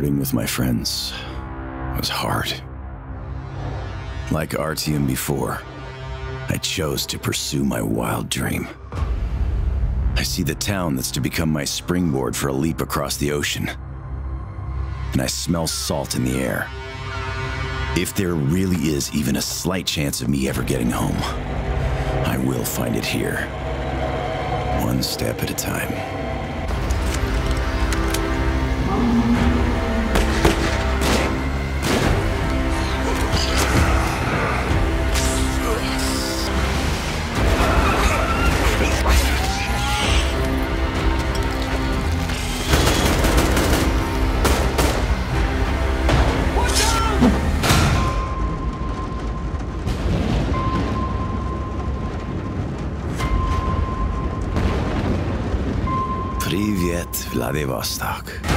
parting with my friends was hard. Like Artyom before, I chose to pursue my wild dream. I see the town that's to become my springboard for a leap across the ocean. And I smell salt in the air. If there really is even a slight chance of me ever getting home, I will find it here, one step at a time. Привет, Vladivostok.